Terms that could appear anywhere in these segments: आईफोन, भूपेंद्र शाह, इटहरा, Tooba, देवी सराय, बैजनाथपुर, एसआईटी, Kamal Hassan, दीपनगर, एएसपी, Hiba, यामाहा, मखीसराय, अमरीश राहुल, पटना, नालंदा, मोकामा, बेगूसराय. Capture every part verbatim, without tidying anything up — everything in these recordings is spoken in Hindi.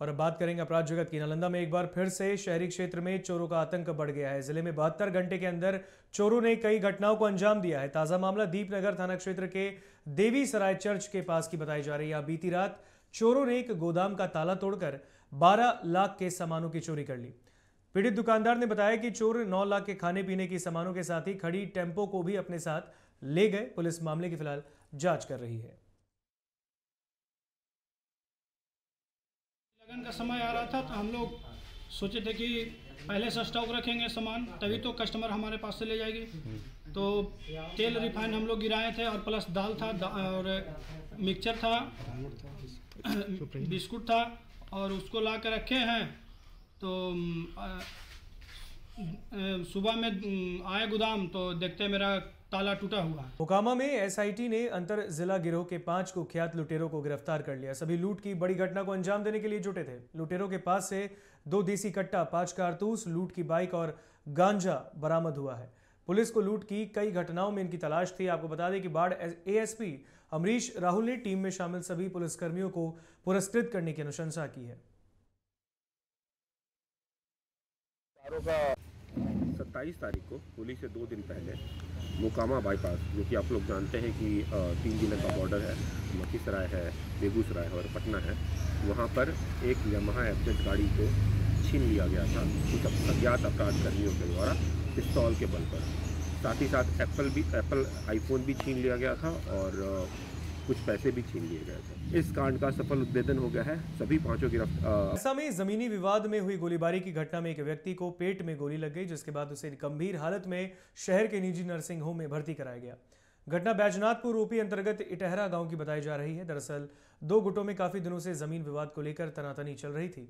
और अब बात करेंगे अपराध जगत की। नालंदा में एक बार फिर से शहरी क्षेत्र में चोरों का आतंक बढ़ गया है। जिले में बहत्तर घंटे के अंदर चोरों ने कई घटनाओं को अंजाम दिया है। ताजा मामला दीपनगर थाना क्षेत्र के देवी सराय चर्च के पास की बताई जा रही है। बीती रात चोरों ने एक गोदाम का ताला तोड़कर बारह लाख के सामानों की चोरी कर ली। पीड़ित दुकानदार ने बताया कि चोर नौ लाख के खाने पीने के सामानों के साथ ही खड़ी टेम्पो को भी अपने साथ ले गए। पुलिस मामले की फिलहाल जांच कर रही है। लगन का समय आ रहा था तो हम लोग सोचे थे कि पहले से स्टॉक रखेंगे सामान, तभी तो कस्टमर हमारे पास से ले जाएगी। तो तेल रिफाइन हम लोग गिराए थे और प्लस दाल था दा, और मिक्सचर था, बिस्कुट था, और उसको ला कर रखे हैं। तो सुबह में आए गोदाम तो देखते मेरा ताला टूटा हुआ। मोकामा में एसआईटी ने अंतर जिला गिरोह के पांच कुख्यात लुटेरों को गिरफ्तार कर लिया। सभी लूट की बड़ी घटना को अंजाम देने के लिए जुटे थे। लुटेरों के पास से दो देसी कट्टा, पांच कारतूस, लूट की बाइक और गांजा बरामद हुआ है। पुलिस को लूट की कई घटनाओं में इनकी तलाश थी। आपको बता दें कि बाढ़ एएसपी अमरीश राहुल ने टीम में शामिल सभी पुलिसकर्मियों को पुरस्कृत करने की अनुशंसा की है। सत्ताईस तारीख को होली से दो दिन पहले मोकामा बाईपास, जो कि आप लोग जानते हैं कि तीन जिले का बॉर्डर है, मखीसराय है, बेगूसराय और पटना है, वहाँ पर एक यामाहा एब्जेट गाड़ी को छीन लिया गया था कुछ अज्ञात अपराध कर्मियों के द्वारा पिस्तौल के बल पर। साथ ही साथ एप्पल भी एप्पल आईफोन भी छीन लिया गया था और कुछ पैसे भी छीन लिए गए थे। इस कांड का सफल उद्भेदन हो गया है। सभी पांचों गिरफ्तार। ऐसा में जमीनी विवाद में हुई गोलीबारी की घटना में एक व्यक्ति को पेट में गोली लग गई, जिसके बाद उसे गंभीर हालत में शहर के निजी नर्सिंग होम में भर्ती कराया गया। घटना बैजनाथपुर ओपी अंतर्गत इटहरा गांव की बताई जा रही है। दरअसल दो गुटों में काफी दिनों से जमीन विवाद को लेकर तनातनी चल रही थी।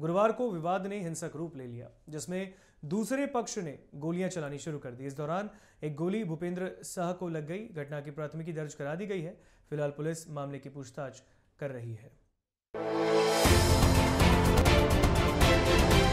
गुरुवार को विवाद ने हिंसक रूप ले लिया, जिसमें दूसरे पक्ष ने गोलियां चलानी शुरू कर दी। इस दौरान एक गोली भूपेंद्र शाह को लग गई। घटना की प्राथमिकी दर्ज करा दी गई है। फिलहाल पुलिस मामले की पूछताछ कर रही है।